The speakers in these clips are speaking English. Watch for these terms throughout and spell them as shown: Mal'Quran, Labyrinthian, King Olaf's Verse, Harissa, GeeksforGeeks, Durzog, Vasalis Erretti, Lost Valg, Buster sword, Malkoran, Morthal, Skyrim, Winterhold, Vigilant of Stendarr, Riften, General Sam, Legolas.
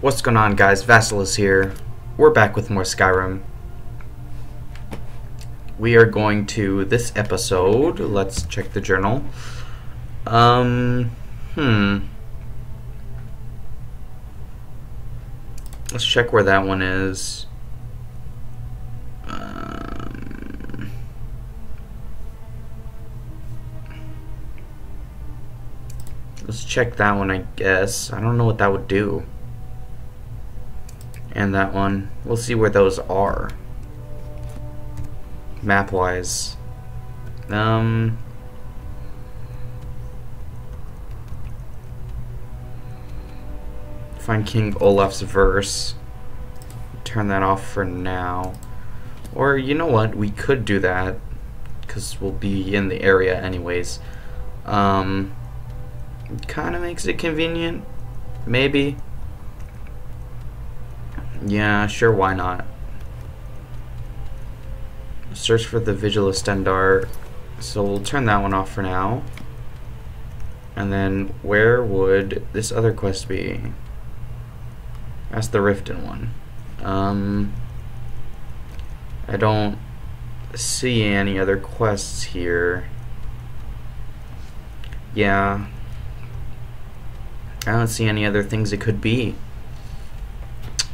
What's going on, guys? Vasalis here. We're back with more Skyrim. We are going to this episode. Let's check the journal. Let's check where that one is. Let's check that one, I guess. I don't know what that would do. And that one. We'll see where those are. Map-wise. Find King Olaf's Verse. Turn that off for now. Or, you know what? We could do that. Because we'll be in the area anyways. Kind of makes it convenient. Maybe. Yeah, sure, why not? Search for the Vigilant of Stendarr. So we'll turn that one off for now. And then where would this other quest be? That's the Riften one. I don't see any other quests here. Yeah. I don't see any other things it could be.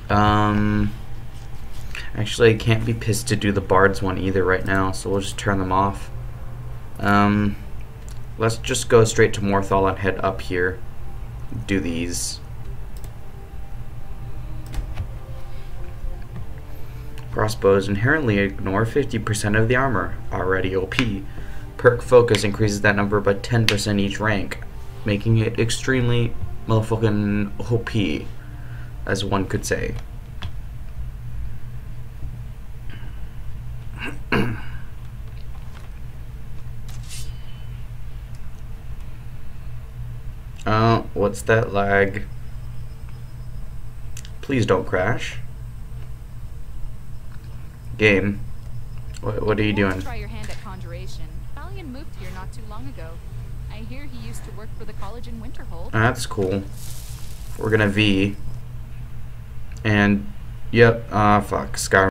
Actually, I can't be pissed to do the Bard's one either right now, so we'll just turn them off. Let's just go straight to Morthal and head up here. Do these. Crossbows inherently ignore 50% of the armor. Already OP. Perk Focus increases that number by 10% each rank, making it extremely motherfucking OP, as one could say. Oh, what's that lag? Please don't crash. Game. What are you doing? Try your hand at conjuration. Valian moved here not too long ago. I hear he used to work for the college in Winterhold. That's cool. We're gonna V. And, yep, fuck, Skyrim.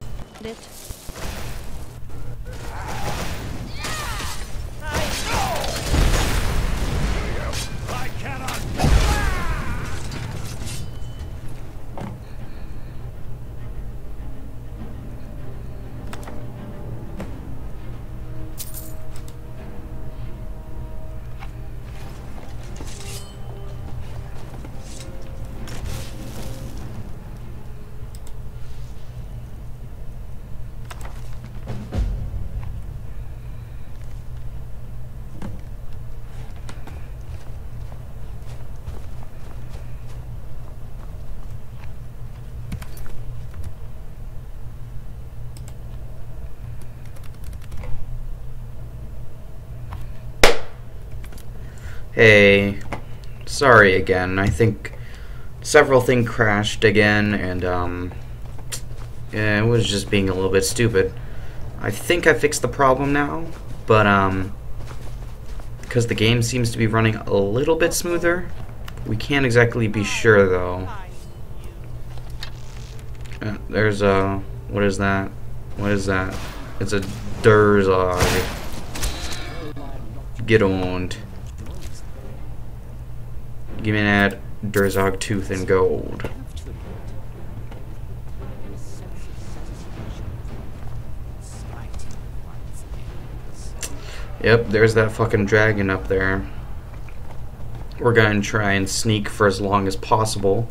Hey, sorry again. I think several things crashed again, and yeah, it was just being a little bit stupid. I think I fixed the problem now, but because the game seems to be running a little bit smoother, we can't exactly be sure though. There's a what is that? What is that? It's a Durzog. Get owned. Give me that Durzog tooth and gold. Yep, there's that fucking dragon up there. We're gonna try and sneak for as long as possible.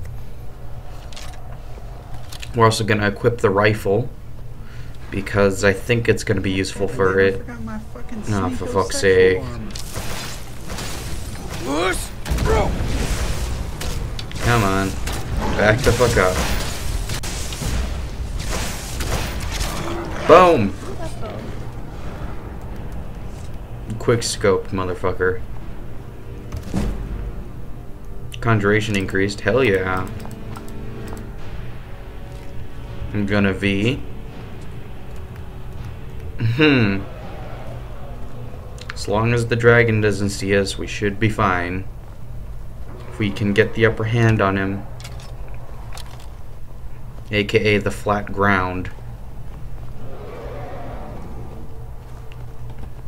We're also gonna equip the rifle because I think it's gonna be useful for it. Nah, for fuck's sake. Come on, back the fuck up. Boom! Quick scope, motherfucker. Conjuration increased, hell yeah. I'm gonna V. As long as the dragon doesn't see us, we should be fine. If we can get the upper hand on him. aka the flat ground.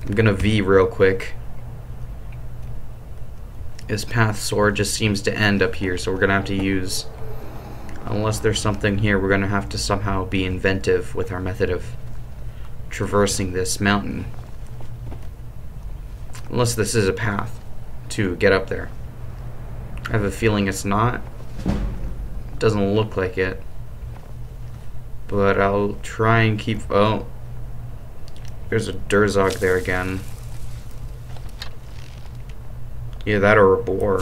I'm gonna V real quick. His path sword just seems to end up here, so we're gonna have to use, unless there's something here, we're gonna have to somehow be inventive with our method of traversing this mountain. Unless this is a path to get up there. I have a feeling it's not. It doesn't look like it. But I'll try and keep... Oh. There's a Durzog there again. Yeah, that or a boar.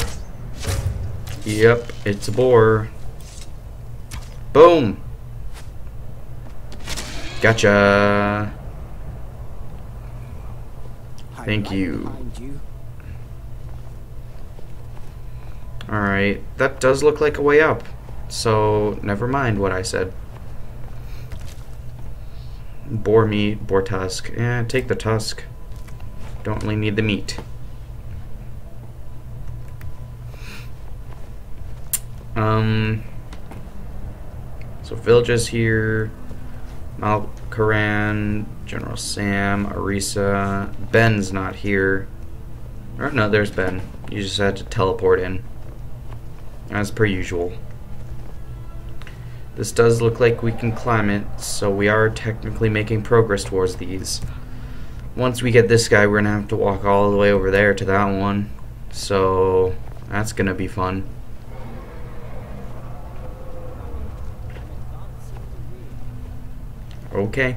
Yep, it's a boar. Boom! Gotcha! Thank you. Alright, that does look like a way up. So, never mind what I said. Boar meat, boar tusk. Eh, take the tusk. Don't really need the meat. So villages here, Mal'Quran, General Sam, Harissa. Ben's not here. Or no, there's Ben. You just had to teleport in, as per usual. This does look like we can climb it, so we are technically making progress towards these. Once we get this guy, we're gonna have to walk all the way over there to that one. So that's gonna be fun. Okay.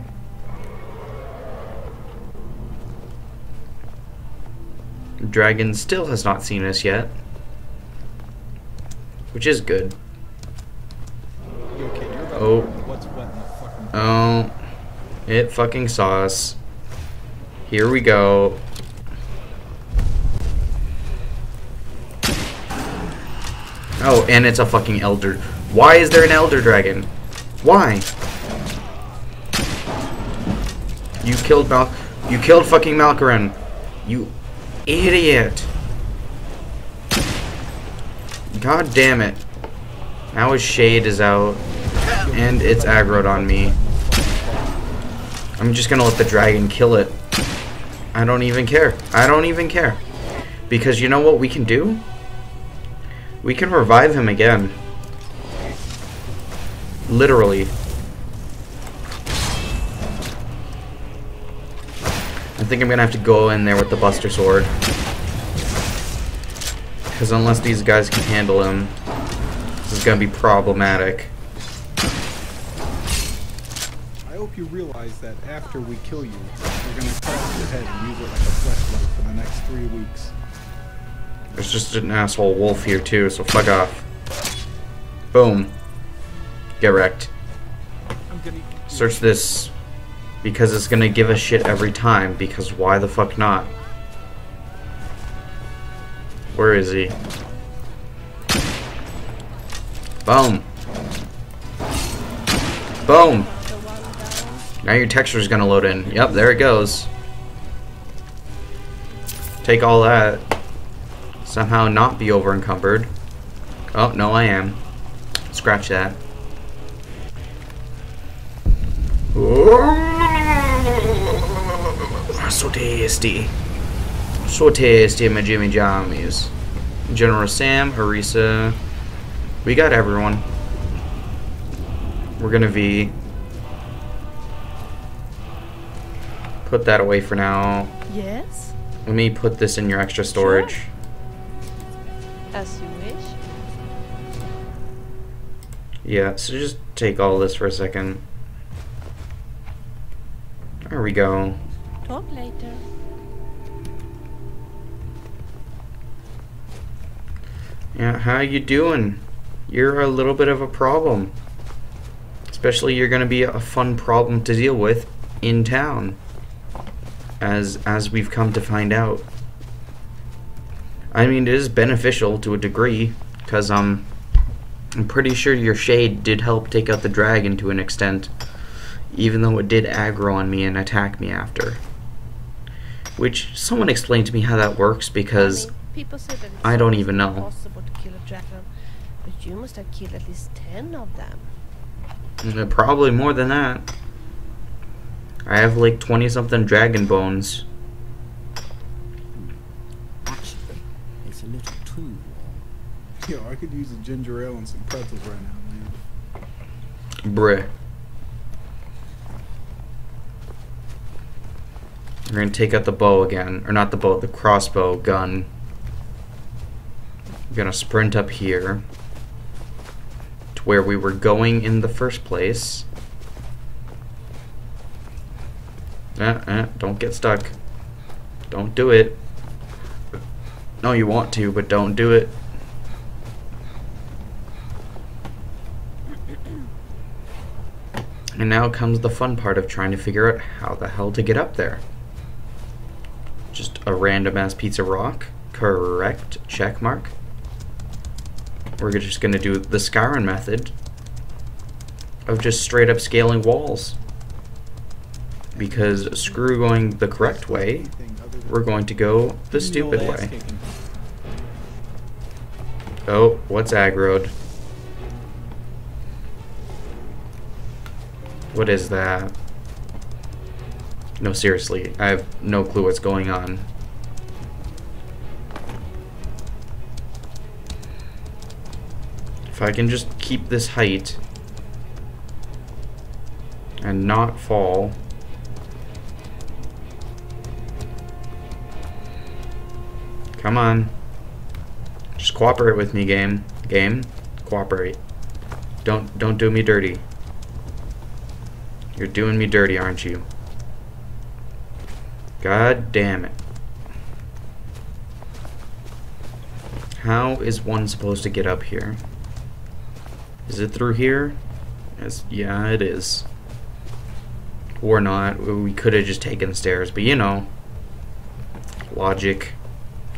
Dragon still has not seen us yet, which is good. Oh, it fucking saw us. Here we go. Oh, and it's a fucking elder. Why is there an elder dragon? Why? You killed fucking Malkoran. You idiot. God damn it. Now his shade is out. And it's aggroed on me. I'm just gonna let the dragon kill it. I don't even care. I don't even care. Because you know what we can do? We can revive him again. Literally. I think I'm gonna have to go in there with the Buster sword, because unless these guys can handle him, this is gonna be problematic. I hope you realize that after we kill you, we're gonna crack your head and use it like a flashlight for the next 3 weeks. There's just an asshole wolf here too, so fuck off. Boom. Get wrecked. Search this. Because it's gonna give us shit every time, because why the fuck not? Where is he? Boom! Boom! Now your texture's gonna load in. Yep, there it goes. Take all that. Somehow not be over encumbered. Oh, no I am. Scratch that. Whoa. So tasty. So tasty, my Jimmy Jammies. General Sam, Harissa. We got everyone. We're gonna V. Put that away for now. Yes? Let me put this in your extra storage. Sure. As you wish. Yeah, so just take all this for a second. There we go. Talk later. Yeah, how you doing? You're a little bit of a problem. Especially you're gonna be a fun problem to deal with in town. As we've come to find out. I mean, it is beneficial to a degree, because I'm pretty sure your shade did help take out the dragon to an extent, even though it did aggro on me and attack me after. Which, someone explained to me how that works, because I don't even know. Possible to kill a dragon, but you must have killed at least 10 of them. Probably more than that. I have like 20 something dragon bones. Actually, it's a little too warm. Yo, I could use a ginger ale and some pretzels right now, man. Bruh. We're gonna take out the bow again. Or not the bow, the crossbow gun. We're gonna sprint up here to where we were going in the first place. Don't get stuck. Don't do it. No, you want to, but don't do it. And now comes the fun part of trying to figure out how the hell to get up there. Just a random ass piece of rock. Correct. Check mark. We're just gonna do the Skyrim method of just straight up scaling walls. Because screw going the correct way, we're going to go the stupid way. Oh, what's aggroed? What is that? No, seriously, I have no clue what's going on. If I can just keep this height and not fall. Come on. Just cooperate with me, game. Game, cooperate. Don't do me dirty. You're doing me dirty, aren't you? God damn it. How is one supposed to get up here? Is it through here? Yes, yeah, it is. Or not. We could have just taken the stairs, but you know. Logic.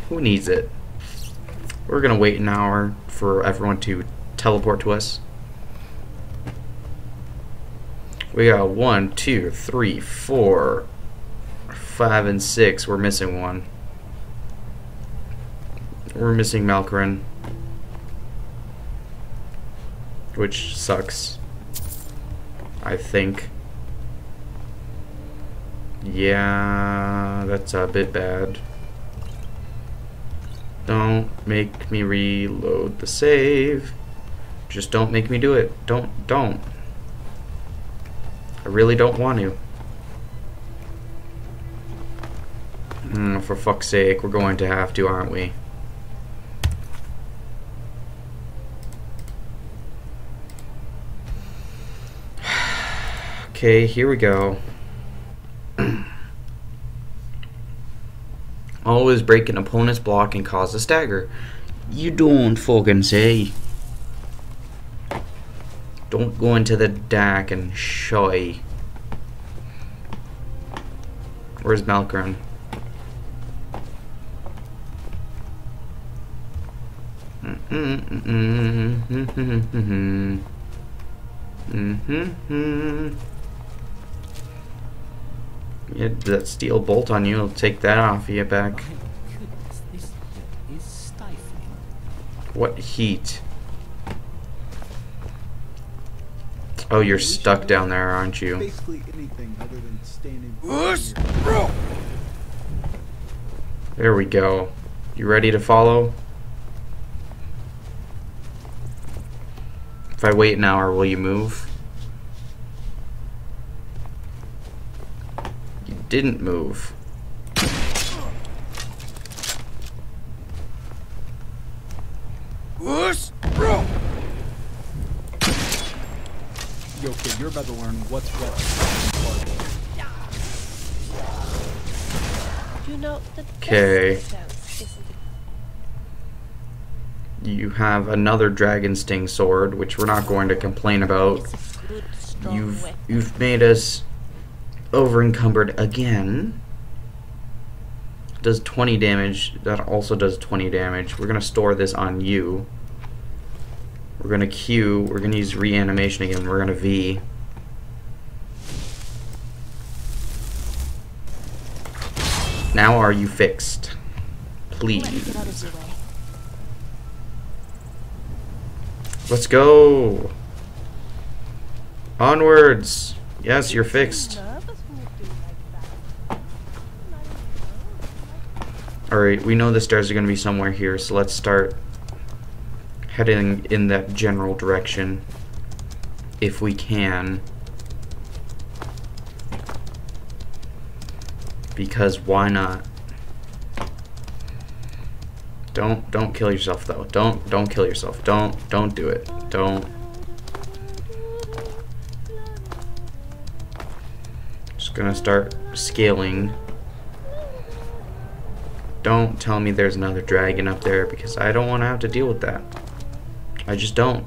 Who needs it? We're gonna wait an hour for everyone to teleport to us. We got 1, 2, 3, 4, 5, and 6. We're missing one. We're missing Mal'Quran, which sucks, I think. Yeah, that's a bit bad. Don't make me reload the save. Just don't make me do it. Don't. I really don't want to. For fuck's sake, we're going to have to, aren't we? Okay, here we go. Always break an opponent's block and cause a stagger. You don't fucking say. Don't go into the dark and shy. Where's Mal'Quran? Yeah, that steel bolt on you, it'll take that off of you back. Goodness, this heat is stifling. What heat? Oh, you're stuck down there, aren't you? Basically anything other than standing. There we go. You ready to follow? If I wait an hour, will you move? Didn't move. Yo, kid, you're about to learn what's what. You know, okay. You have another dragon sting sword, which we're not going to complain about. You've made us over-encumbered again. Does 20 damage. That also does 20 damage. We're gonna store this on you. We're gonna Q. We're gonna use reanimation again. We're gonna V. Now are you fixed? Please. Let's go. Onwards! Yes, you're fixed. Alright, we know the stairs are going to be somewhere here, so let's start heading in that general direction, if we can. Because why not? Don't kill yourself though. Don't kill yourself. Don't do it. Don't. Just gonna start scaling. Don't tell me there's another dragon up there because I don't want to have to deal with that. I just don't.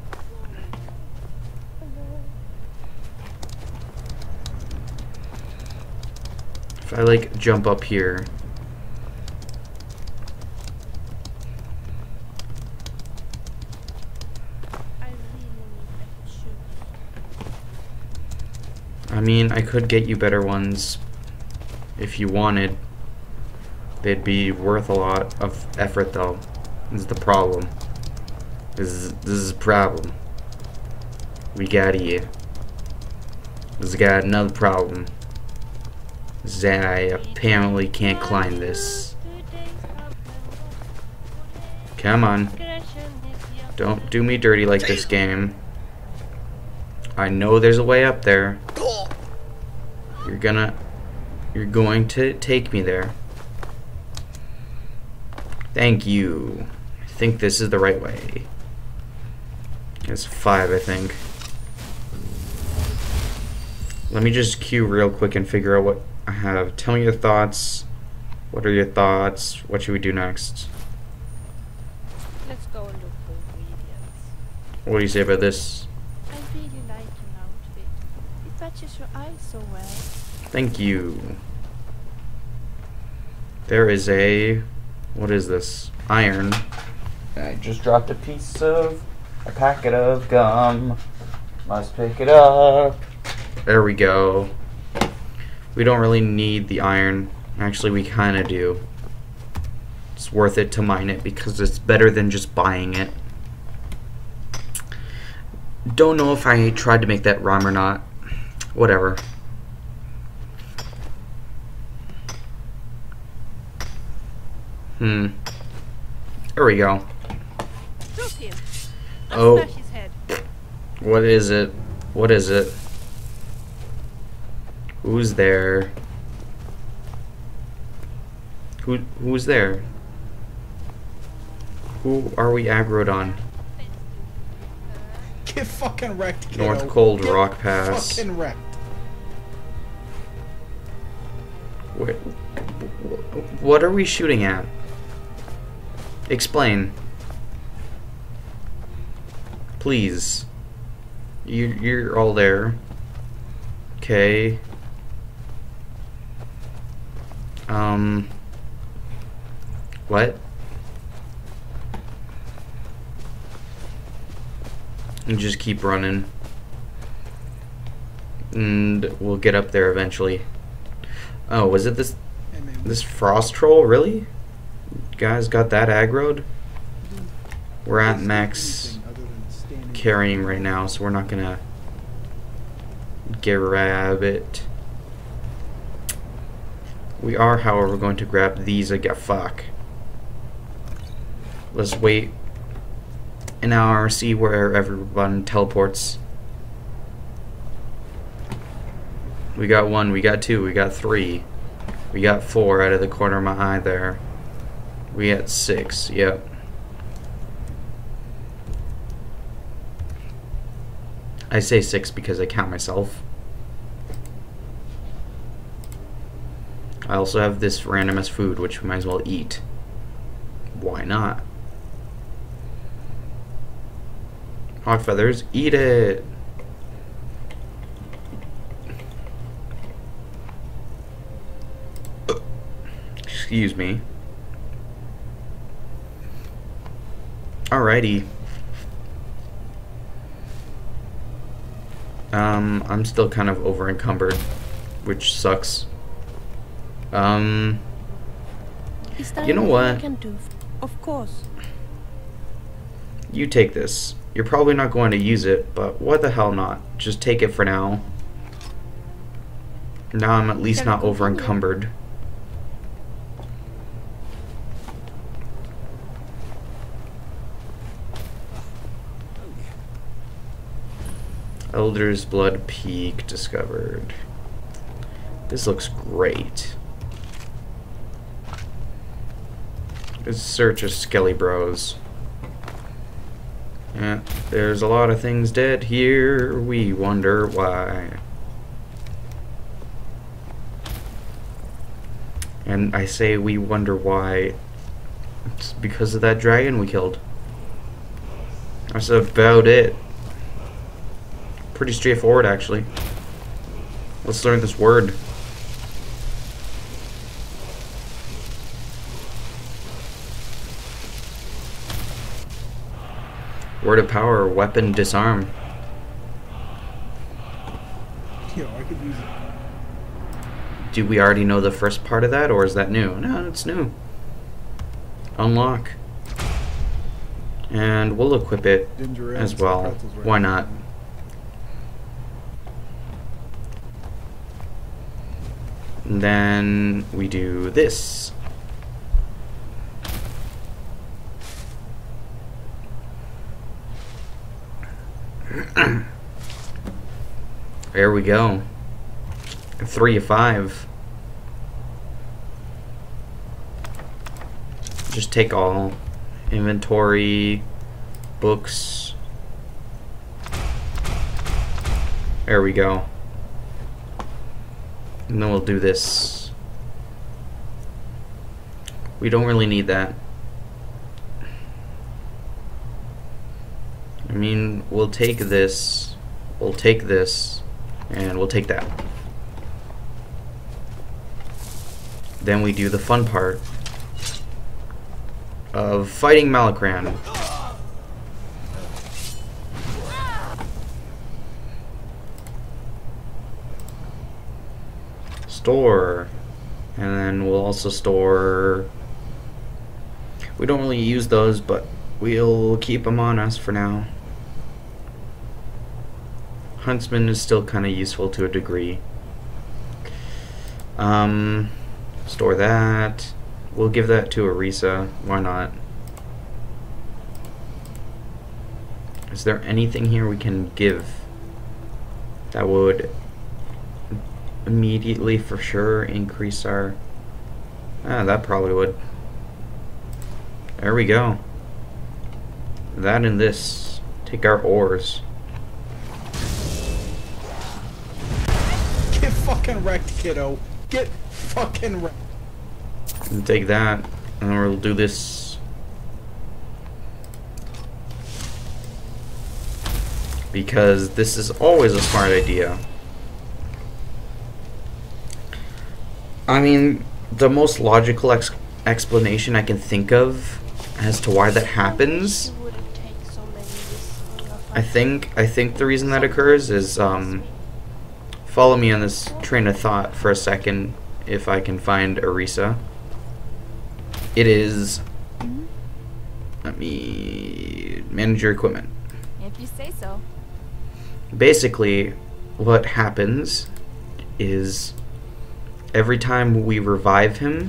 If I like jump up here. I mean, I could get you better ones if you wanted. They'd be worth a lot of effort, though. This is the problem. This is a problem. We got here. This got another problem. That I apparently can't climb this. Come on. Don't do me dirty like this game. I know there's a way up there. You're going to take me there. Thank you. I think this is the right way. It's 5, I think. Let me just queue real quick and figure out what I have. Tell me your thoughts. What are your thoughts? What should we do next? Let's go and look for ingredients. What do you say about this? I really like an outfit. It matches your eyes so well. Thank you. There is a... What is this? Iron. I just dropped a piece of a packet of gum. Must pick it up. There we go. We don't really need the iron. Actually, we kind of do. It's worth it to mine it because it's better than just buying it. Don't know if I tried to make that rhyme or not. Whatever. There we go. Oh. What is it? What is it? Who's there? Who's there? Who are we aggroed on? Get fucking wrecked, kiddo. North Cold Get Rock Pass. Fucking wrecked. Wait, what are we shooting at? Explain. Please. You're all there. Okay. What? And just keep running. And we'll get up there eventually. Oh, was it this frost troll, really? Guys got that aggroed? We're at max carrying right now, so we're not gonna grab it. We are, however, going to grab these again. Fuck. Let's wait an hour, see where everyone teleports. We got 1, we got 2, we got 3, we got 4 out of the corner of my eye there. We got 6, yep. I say 6 because I count myself. I also have this random ass food, which we might as well eat. Why not? Hawk feathers, eat it! Excuse me. Alrighty. I'm still kind of over encumbered, which sucks. You know what? Of course. You take this. You're probably not going to use it, but what the hell not. Just take it for now. Now I'm at least not over encumbered. Elder's Blood Peak discovered. This looks great. Let's search of Skelly Bros. Yeah, there's a lot of things dead here. We wonder why. And I say we wonder why. It's because of that dragon we killed. That's about it. Pretty straightforward, actually. Let's learn this word. Word of power, weapon disarm. Yo, I could use it. Do we already know the first part of that, or is that new? No, it's new. Unlock. And we'll equip it as well. Why not? And then we do this. There we go. 3 of 5. Just take all. Inventory, books. There we go. And then we'll do this. We don't really need that. I mean, we'll take this, we'll take this, and we'll take that. Then we do the fun part of fighting Mal'Quran. Store, and then we'll also store. We don't really use those, but we'll keep them on us for now. Huntsman is still kind of useful to a degree. Store that. We'll give that to Harissa. Why not? Is there anything here we can give that would immediately for sure increase our... Ah, that probably would. There we go. That and this. Take our ores. Get fucking wrecked, kiddo. Get fucking wrecked. And take that, and we'll do this. Because this is always a smart idea. I mean, the most logical explanation I can think of as to why that happens, I think the reason that occurs is, follow me on this train of thought for a second, if I can find Harissa. It is... Let me... manage your equipment. If you say so. Basically, what happens is every time we revive him,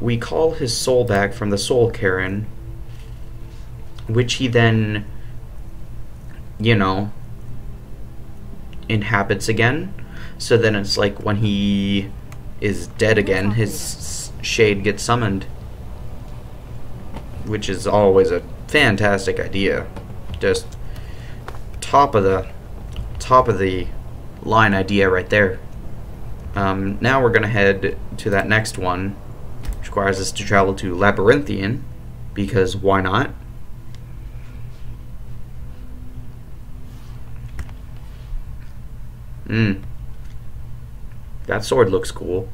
we call his soul back from the soul cairn, which he then, you know, inhabits again. So then it's like when he is dead again, his shade gets summoned, which is always a fantastic idea. Just top of the line idea right there. Now we're gonna head to that next one, which requires us to travel to Labyrinthian, because why not? That sword looks cool.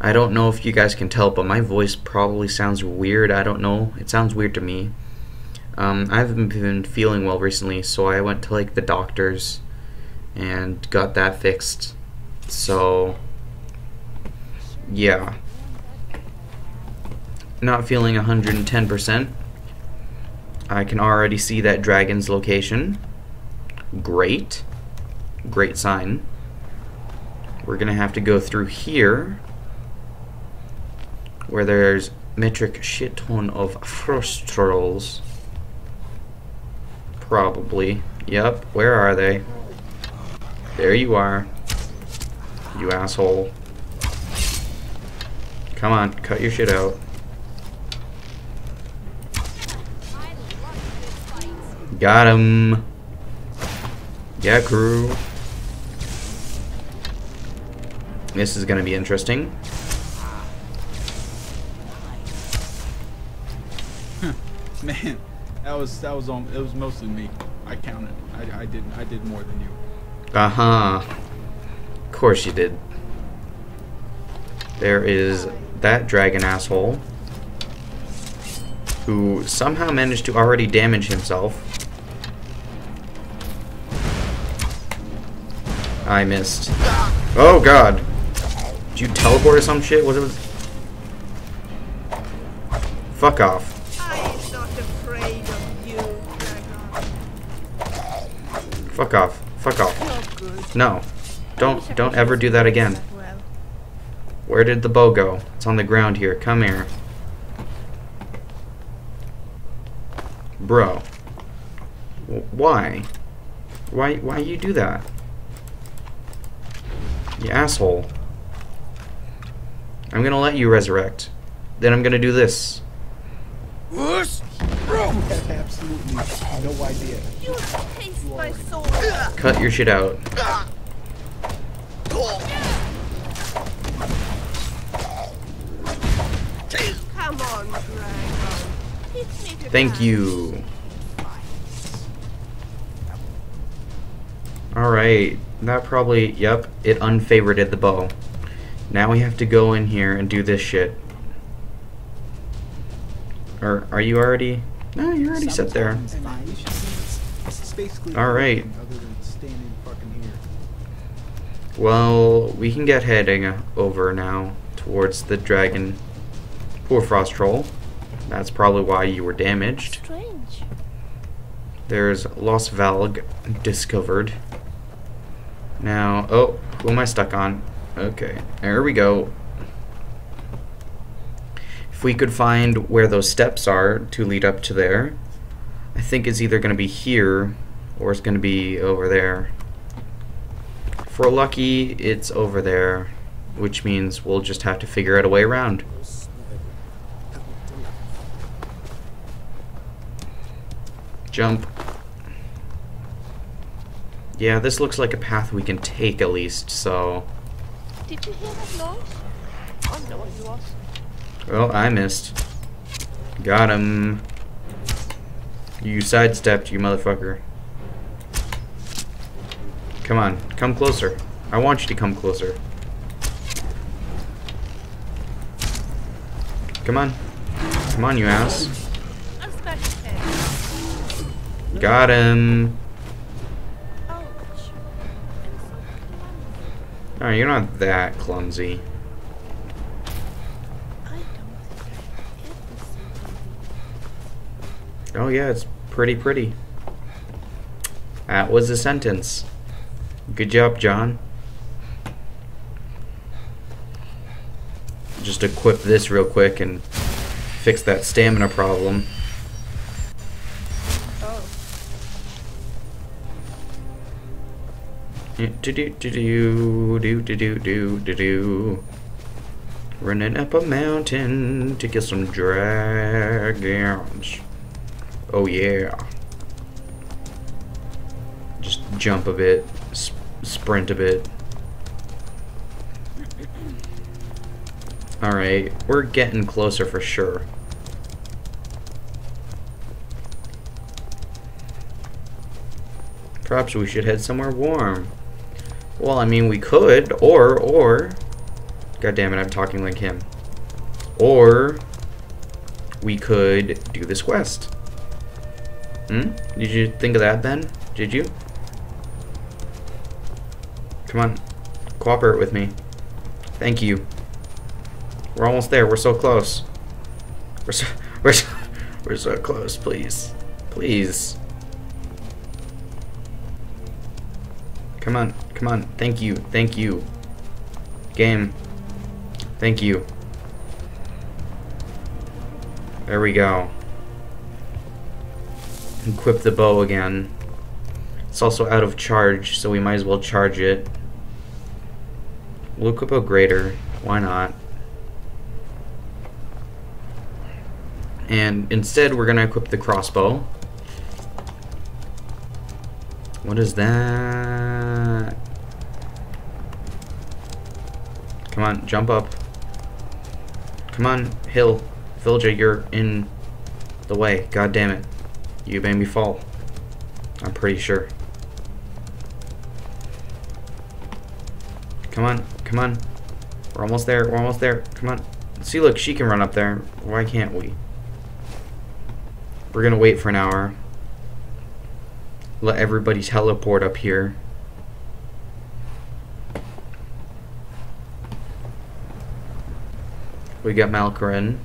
I don't know if you guys can tell, but my voice probably sounds weird. I don't know. It sounds weird to me. I haven't been feeling well recently, so I went to like the doctor's and got that fixed. So yeah. Not feeling 110%. I can already see that dragon's location. Great. Great sign. We're gonna have to go through here, where there's metric shit ton of frost trolls. Probably. Yep. Where are they? There you are. You asshole. Come on, cut your shit out. Got him. Yeah, crew. This is gonna be interesting. Man, that was on. It was mostly me. I counted. I did more than you. Of course you did. There is that dragon asshole who somehow managed to already damage himself. I missed. Oh god! Did you teleport or some shit? What was it? Fuck off. Fuck off. Fuck off. No. Don't ever do that again. Where did the bow go? It's on the ground here. Come here. Bro. Why? Why you do that? You asshole. I'm gonna let you resurrect. Then I'm gonna do this. Bro! You have absolutely no idea. You have taste my soul. Cut your shit out. Come on, dragon. Thank you. Alright. That probably, yep, it unfavorited the bow. Now we have to go in here and do this shit. Or are you already... No, you're already set there. Alright. Well, we can get heading over now towards the dragon. Poor frost troll. That's probably why you were damaged. Strange. There's Lost Valg discovered. Now, oh, who am I stuck on? Okay, there we go. If we could find where those steps are to lead up to there, I think it's either going to be here or it's going to be over there. If we're lucky, it's over there, which means we'll just have to figure out a way around. Jump. Yeah, this looks like a path we can take at least, so... Did you hear that noise? Oh, no, you lost. Well, I missed. Got him. You sidestepped, you motherfucker. Come on, come closer. I want you to come closer. Come on. Come on, you ass. Got him. Oh, you're not that clumsy. Oh yeah, it's pretty. That was a sentence. Good job, John. Just equip this real quick and fix that stamina problem. Oh. Running up a mountain to get some dragons. Oh yeah. Just jump a bit, sprint a bit. Alright, we're getting closer for sure. Perhaps we should head somewhere warm. Well, I mean, we could, or... God damn it, I'm talking like him. Or... we could do this quest. Hmm? Did you think of that, Ben? Did you? Come on. Cooperate with me. Thank you. We're almost there. We're so close. We're so close, please. Please. Come on, come on. Thank you, thank you. Game. Thank you. There we go. Equip the bow again. It's also out of charge, so we might as well charge it. We'll equip a greater. Why not? And instead, we're going to equip the crossbow. What is that? Come on, jump up. Come on, hill. Villager, you're in the way. God damn it. You made me fall. I'm pretty sure. Come on, come on. We're almost there, we're almost there. Come on. See, look, she can run up there. Why can't we? We're gonna wait for an hour. Let everybody teleport up here. We got Mal'Quran,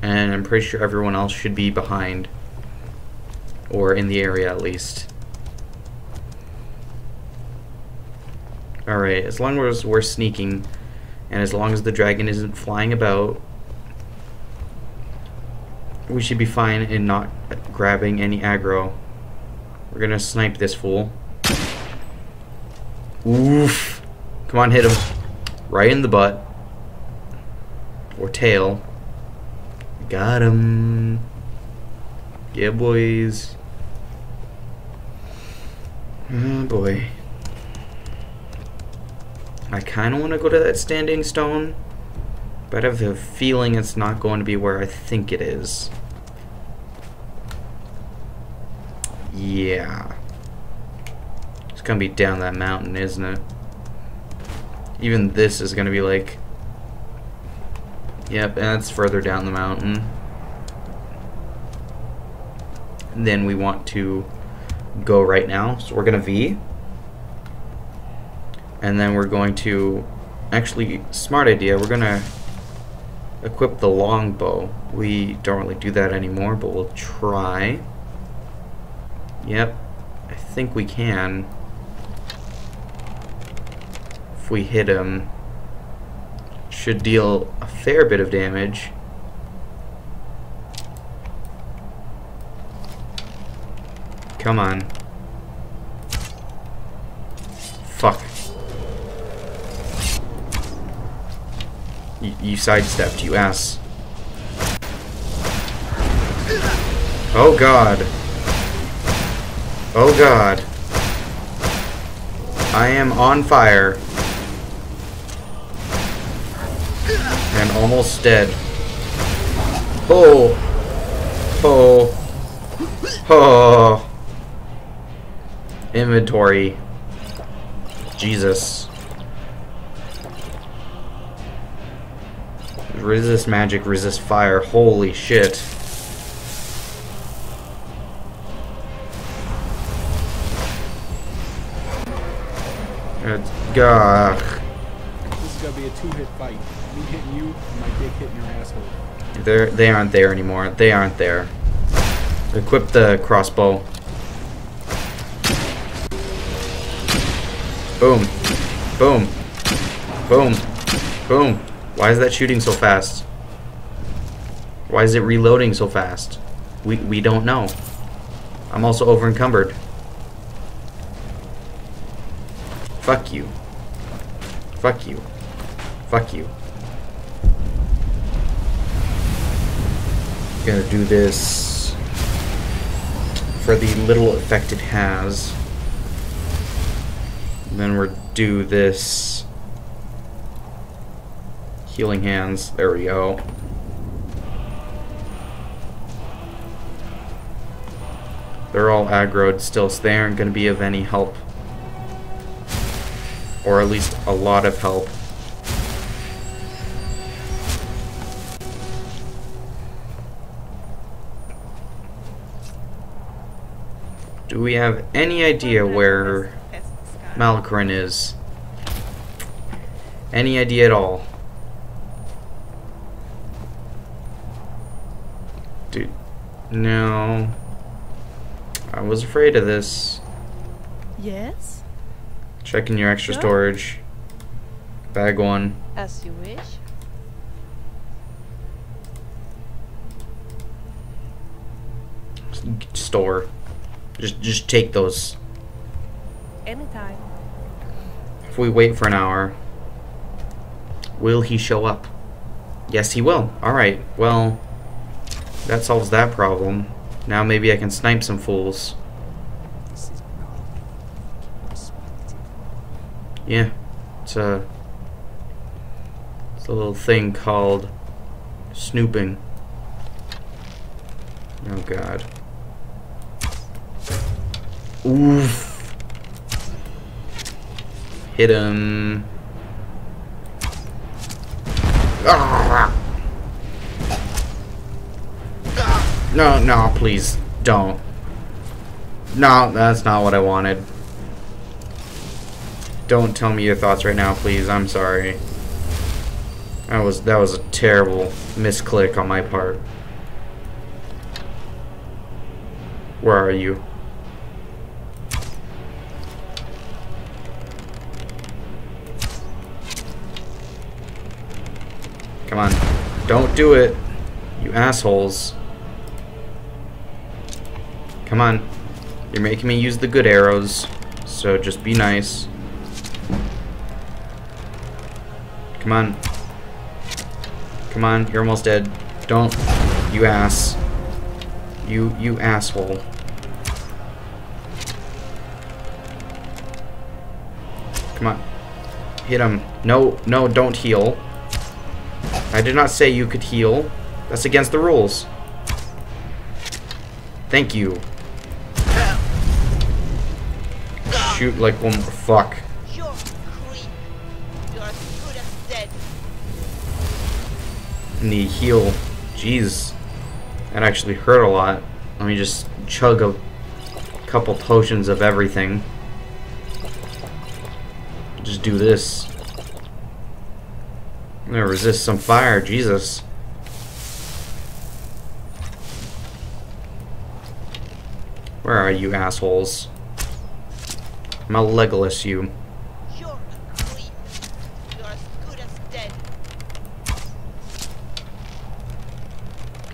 and I'm pretty sure everyone else should be behind, or in the area at least. Alright, as long as we're sneaking, and as long as the dragon isn't flying about, we should be fine in not grabbing any aggro. We're gonna snipe this fool. Oof! Come on, hit him. Right in the butt. Or tail. Got him. Yeah, boys. Oh, boy. I kinda wanna go to that standing stone, but I have a feeling it's not going to be where I think it is. Yeah. It's gonna be down that mountain, isn't it? Even this is gonna be like... Yep, and it's further down the mountain. And then we want to go right now, so we're gonna V. And then we're going to... Actually, smart idea, we're gonna equip the longbow. We don't really do that anymore, but we'll try. Yep, I think we can. If we hit him, should deal a fair bit of damage. Come on. Fuck. You sidestepped, you ass. Oh god. Oh god. I am on fire. And almost dead. Oh. Oh. Oh. Inventory. Jesus. Resist magic, resist fire. Holy shit. Gah. This is gonna be a two-hit fight. Me hitting you, and my dick hitting your asshole. They aren't there anymore. They aren't there. Equip the crossbow. Boom. Boom. Boom. Boom. Why is that shooting so fast? Why is it reloading so fast? We don't know. I'm also over encumbered. Fuck you. Fuck you. Fuck you. Gonna do this for the little effect it has. And then we'll do this. Healing hands. There we go. They're all aggroed still, so they aren't gonna be of any help. Or at least a lot of help. Do we have any idea where Mal'Quran is? Any idea at all? No. I was afraid of this. Yes? Checking your extra storage. Bag one. As you wish. Store. Just take those. Anytime. If we wait for an hour, will he show up? Yes, he will. Alright, well, that solves that problem. Now maybe I can snipe some fools. Yeah, it's a little thing called snooping. Oh god. Oof. Hit him. No, no, please don't. No, that's not what I wanted. Don't tell me your thoughts right now, please. I'm sorry. That was a terrible misclick on my part. Where are you? Come on. Don't do it, you assholes. Come on. You're making me use the good arrows, so just be nice. Come on. Come on, you're almost dead. Don't, you ass. You asshole. Come on. Hit him. No, no, don't heal. I did not say you could heal. That's against the rules. Thank you. Shoot like one more. Fuck. You're creep. You're as good as dead. Need heal. Jeez. That actually hurt a lot. Let me just chug a couple potions of everything. Just do this. I'm gonna resist some fire, Jesus. Where are you assholes? I'm a Legolas, you. You're a queen. You're as good as dead.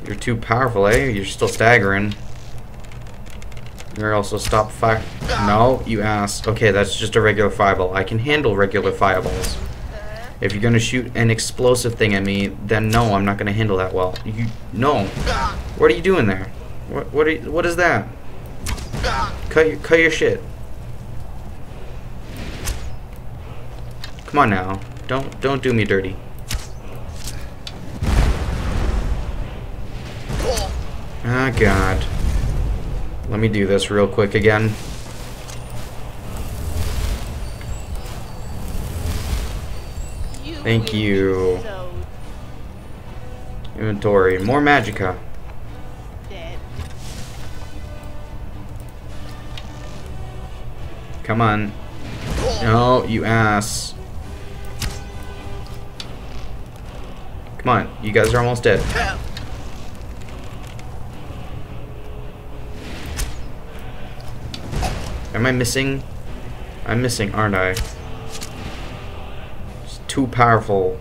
You're too powerful, eh? You're still staggering. You're also stop fire. No, you ass. Okay, that's just a regular fireball. I can handle regular fireballs. If you're gonna shoot an explosive thing at me, then no, I'm not gonna handle that well. You no. What are you doing there? What is that? Cut your shit. Come on now. Don't do me dirty. Ah, god. Let me do this real quick again. Thank you. Inventory. More magicka. Come on. No, you ass. Come on. You guys are almost dead. Am I missing? I'm missing, aren't I? Too powerful.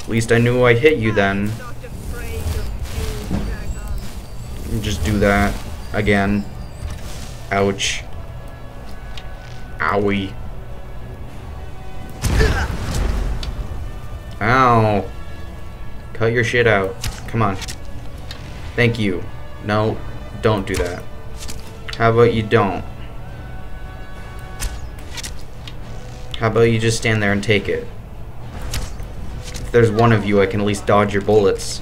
At least I knew I hit you then. Just do that again. Ouch. Owie. Ow. Cut your shit out. Come on. Thank you. No, don't do that. How about you don't? How about you just stand there and take it? If there's one of you, I can at least dodge your bullets.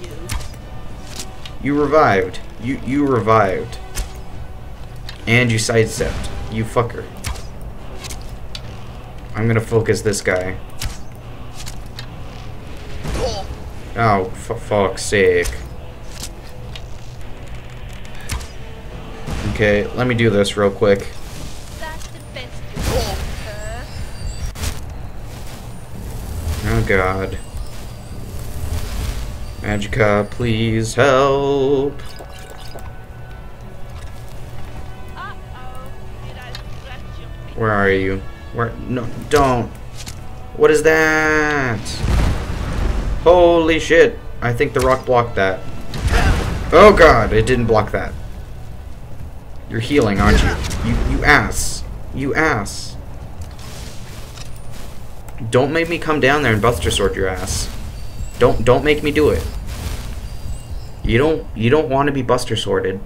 You revived. You revived. And you sidestepped. You fucker. I'm gonna focus this guy. Oh, for fuck's sake. Okay, let me do this real quick. Oh god. Magicka, please help. Where are you? Where? No, don't. What is that? Holy shit. I think the rock blocked that. Oh god, it didn't block that. You're healing, aren't you? You ass. You ass. Don't make me come down there and Buster sword your ass. Don't make me do it. You don't want to be Buster sworded.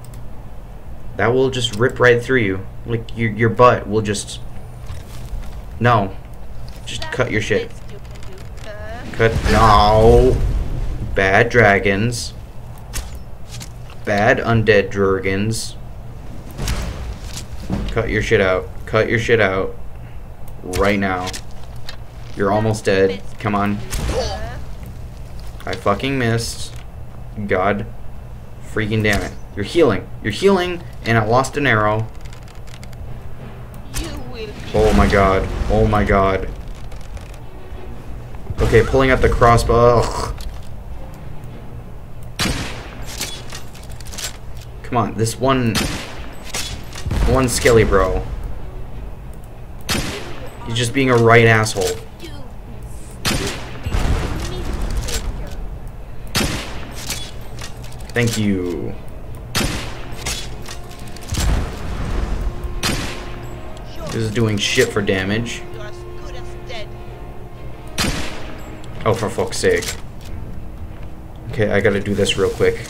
That will just rip right through you. Like your butt will just. No. Just cut your shit. Cut. No. Bad dragons. Bad undead dragons. Cut your shit out. Cut your shit out. Right now. You're almost dead. Come on. I fucking missed. God. Freaking damn it. You're healing. You're healing, and I lost an arrow. Oh my god. Oh my god. Okay, pulling out the crossbow. Ugh. Come on, this one skelly bro. He's just being a right asshole. Thank you. This is doing shit for damage. Oh, for fuck's sake. Okay, I gotta do this real quick.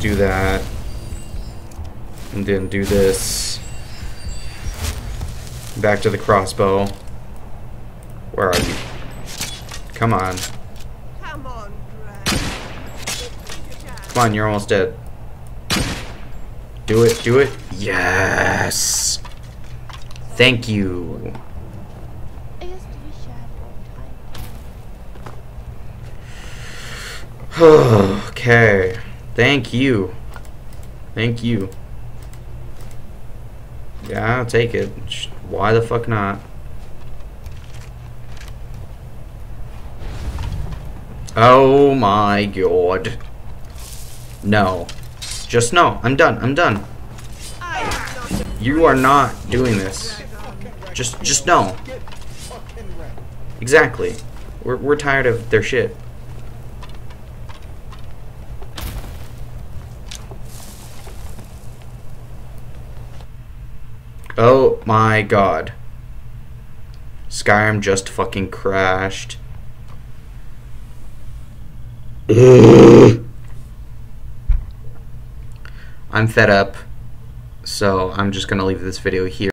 Do that. And then do this. Back to the crossbow. Where are you? Come on. Come on, you're almost dead. Do it, do it. Yes! Thank you. Okay. Thank you. Thank you. Yeah, I'll take it. Why the fuck not? Oh my god. No. Just no. I'm done. I'm done. You are not doing this. Just no. Exactly. We're tired of their shit. Oh my god. Skyrim just fucking crashed. I'm fed up, so I'm just gonna leave this video here.